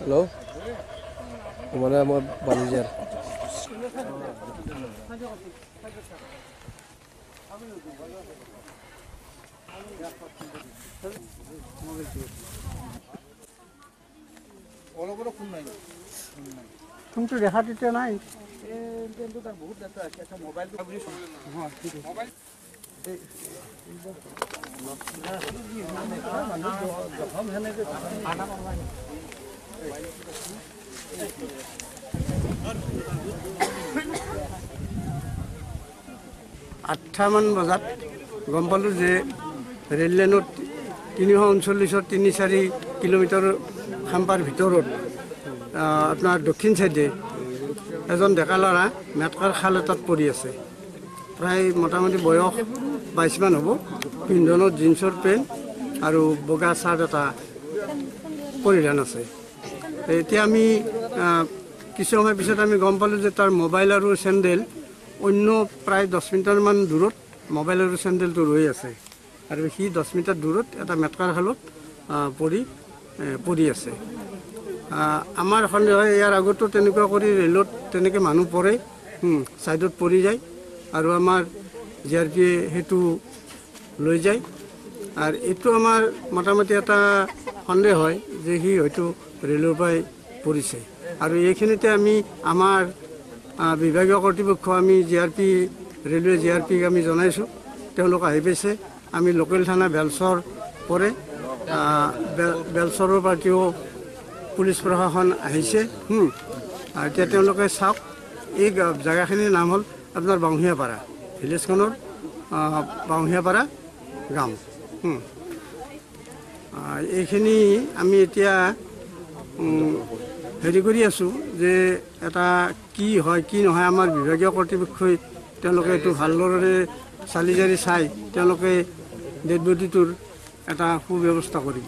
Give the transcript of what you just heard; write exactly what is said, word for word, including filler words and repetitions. Hello? Wala mga manager. Tum to dekha dite nai. Attaman bazat gompalu je rail line three thirty-nine kilometer khampar bhitorot apnar dokhin side e ejon dekalora metkar khalatat pori ase pray motamoti boyok twenty-two man hobo pindonot jinsor pen aru boga sadata poriran ase এতিয়া আমি কিছুমান বিষয়ত আমি গম পালো যে তাৰ mobile আৰু স্যান্ডেল অন্য প্ৰায় ten মিটাৰ মান দূৰত মোবাইল আৰু স্যান্ডেলটো ৰৈ আছে আৰু সি ten মিটাৰ দূৰত এটা মেটকাৰ হালত পৰি পৰি আছে আমাৰ খনে হয় ইয়াৰ আগতো তেনেকুৱা কৰি ৰেলত তেনেকৈ মানুহ পৰে সাইডত পৰি যায় আৰু আমাৰ জিআৰপি হেতু লৈ যায় আৰু এটো আমাৰ মোটামুটি এটা খনে হয় যে হি হয়তো রেলবাই পরিছে আর এইখানেতে আমি আমার বিভাগীয় কর্তৃপক্ষ আমি জিআরপি রেলওয়ে জিআরপি আমি জানাইছো তেওঁলোক আহি পাইছে আমি লোকাল থানা বেলসর পরে বেলসৰৰ পাৰ্টিও পুলিশ প্ৰশাসন আহিছে হুম আৰু তে তেওঁলোক সাক এই জায়গাখিনিৰ নাম হল আপোনাৰ বাংহিয়াপাড়া ভিলেজখনৰ বাংহিয়াপাড়া গাঁও হুম এইখিনি আমি এতিয়া হেৰি কৰি আছো যে এটা কি হয় কি নহয় আমাৰ বিভাগীয় কৰ্তৃপক্ষই তেওঁলোকে এটো ভালদৰে চালিজাৰি চাই তেওঁলোকে ডেড বডিটোৰ এটা সুব্যৱস্থা কৰিব